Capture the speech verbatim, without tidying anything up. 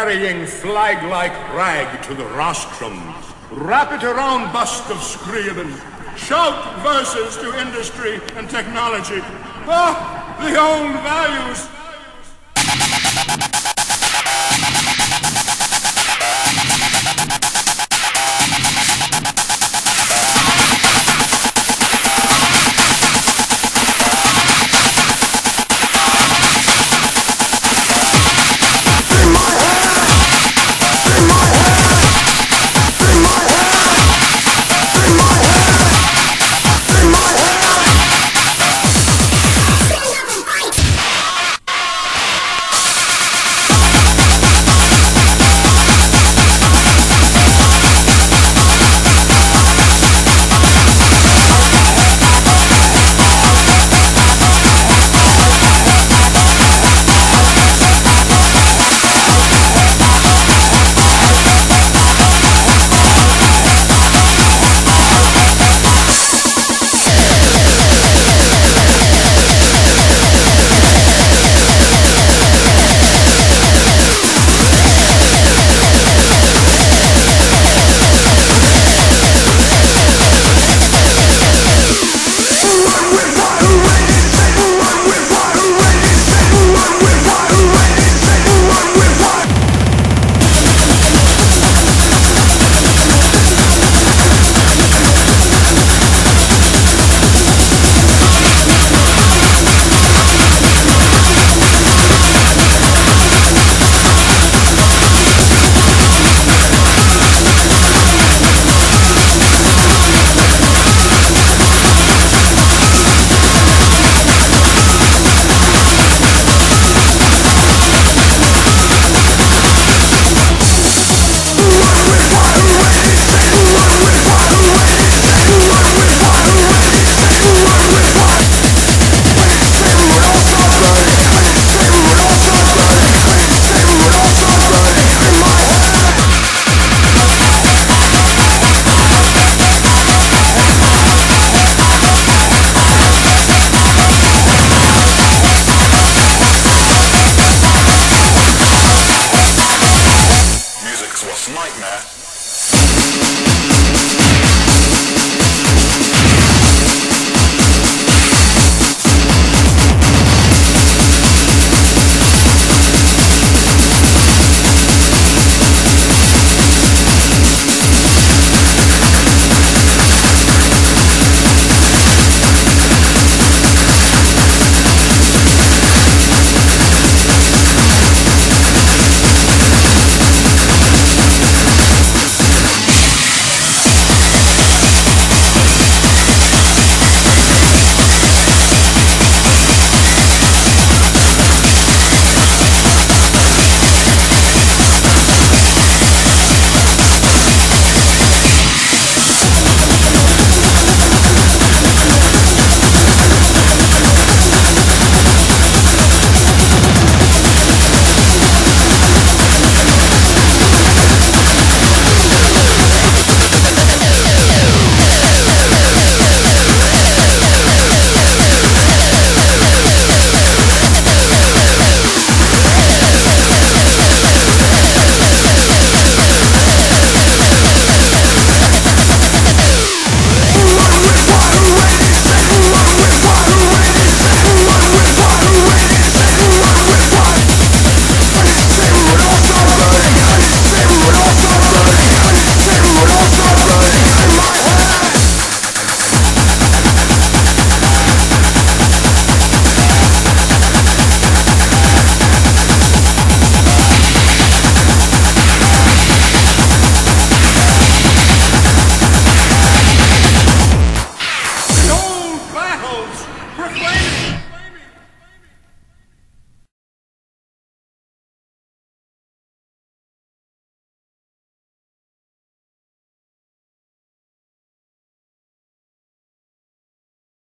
carrying flag-like rag to the rostrum, wrap it around bust of Scriabin, shout verses to industry and technology. Ah, the old values! Nightmare.